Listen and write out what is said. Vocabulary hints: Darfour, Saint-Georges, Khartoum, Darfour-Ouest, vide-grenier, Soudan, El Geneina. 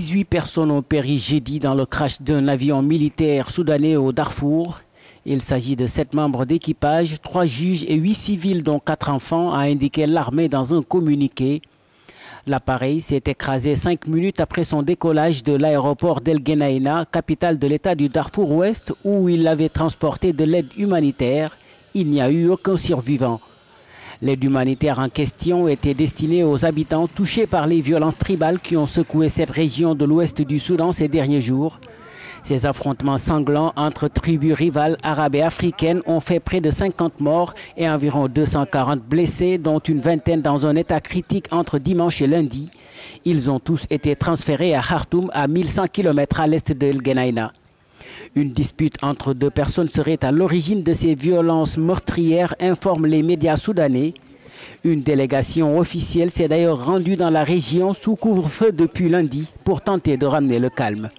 18 personnes ont péri jeudi dans le crash d'un avion militaire soudanais au Darfour. Il s'agit de 7 membres d'équipage, 3 juges et 8 civils dont 4 enfants, a indiqué l'armée dans un communiqué. L'appareil s'est écrasé 5 minutes après son décollage de l'aéroport d'El Geneina, capitale de l'État du Darfour-Ouest, où il avait transporté de l'aide humanitaire. Il n'y a eu aucun survivant. L'aide humanitaire en question était destinée aux habitants touchés par les violences tribales qui ont secoué cette région de l'ouest du Soudan ces derniers jours. Ces affrontements sanglants entre tribus rivales arabes et africaines ont fait près de 50 morts et environ 240 blessés, dont une vingtaine dans un état critique entre dimanche et lundi. Ils ont tous été transférés à Khartoum, à 1100 km à l'est de El Geneina. Une dispute entre deux personnes serait à l'origine de ces violences meurtrières, informent les médias soudanais. Une délégation officielle s'est d'ailleurs rendue dans la région sous couvre-feu depuis lundi pour tenter de ramener le calme.